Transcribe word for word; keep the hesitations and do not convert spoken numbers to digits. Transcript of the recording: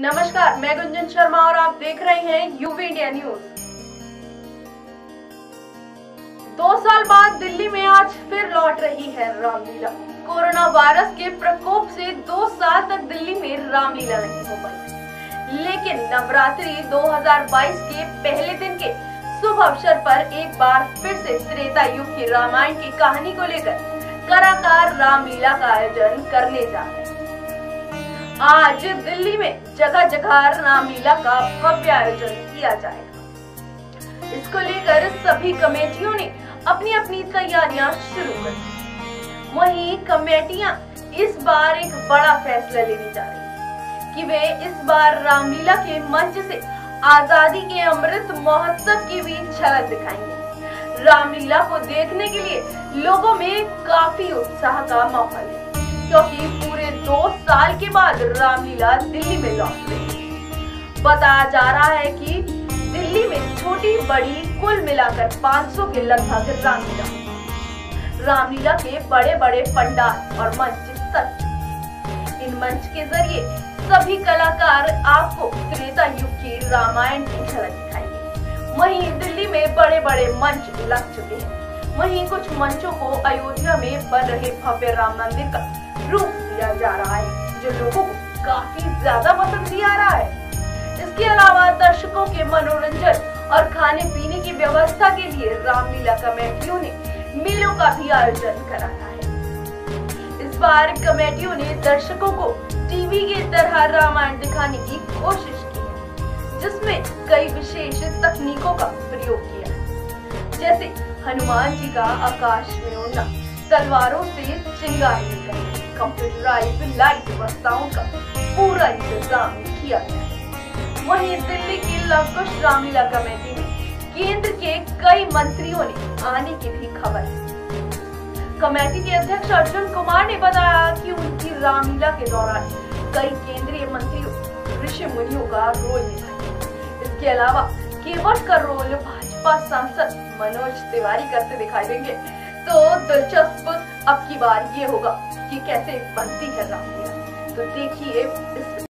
नमस्कार, मैं गुंजन शर्मा और आप देख रहे हैं यू इंडिया न्यूज। दो साल बाद दिल्ली में आज फिर लौट रही है रामलीला। कोरोना वायरस के प्रकोप से दो साल तक दिल्ली में रामलीला नहीं हो पाई, लेकिन नवरात्रि दो हज़ार बाईस के पहले दिन के शुभ अवसर पर एक बार फिर से त्रेता युग की रामायण की कहानी को लेकर कलाकार रामलीला का आयोजन करने जा रहे हैं। आज दिल्ली में जगह जगह रामलीला का भव्य आयोजन किया जाएगा। इसको लेकर सभी कमेटियों ने अपनी अपनी तैयारियां शुरू कर दी। वहीं कमेटियां इस बार एक बड़ा फैसला लेने जा रही है कि वे इस बार रामलीला के मंच से आजादी के अमृत महोत्सव की भी झलक दिखाएंगे। रामलीला को देखने के लिए लोगों में काफी उत्साह का माहौल है, क्योंकि पूरे दो साल के बाद रामलीला दिल्ली में लौट रही है। बताया जा रहा है कि दिल्ली में छोटी बड़ी कुल मिलाकर पाँच सौ के लगभग रामलीला रामलीला के बड़े बड़े पंडाल और मंच सज। इन मंच के जरिए सभी कलाकार आपको त्रेता युग की रामायण की झलक दिखाएंगे। वहीं दिल्ली में बड़े बड़े मंच लग चुके हैं। वहीं कुछ मंचों को अयोध्या में बन रहे भव्य राम मंदिर का रूप दिया जा रहा है, जो लोगों को काफी ज्यादा पसंद भी आ रहा है। इसके अलावा दर्शकों के मनोरंजन और खाने पीने की व्यवस्था के लिए रामलीला कमेटियों ने मेलों का भी आयोजन कराया है। इस बार कमेटियों ने दर्शकों को टीवी की तरह रामायण दिखाने की कोशिश की है, जिसमें कई विशेष तकनीकों का प्रयोग किया है, जैसे हनुमान जी का आकाश में उड़ना, तलवारों से चिंगारी निकलना, कंप्यूटराइज लाइट व्यवस्थाओं का पूरा इंतजाम किया गया। वहीं दिल्ली की लवकुश रामलीला कमेटी में केंद्र के कई मंत्रियों ने आने की भी खबर है। कमेटी के अध्यक्ष अर्जुन कुमार ने बताया कि उनकी रामलीला के दौरान कई केंद्रीय मंत्रियों, ऋषि मुनियों का रोल निभाया। इसके अलावा केवट का रोल भाजपा सांसद मनोज तिवारी करते दिखाई देंगे। तो दिलचस्प अब की बार ये होगा कि कैसे बनती है रामलीला, तो देखिए।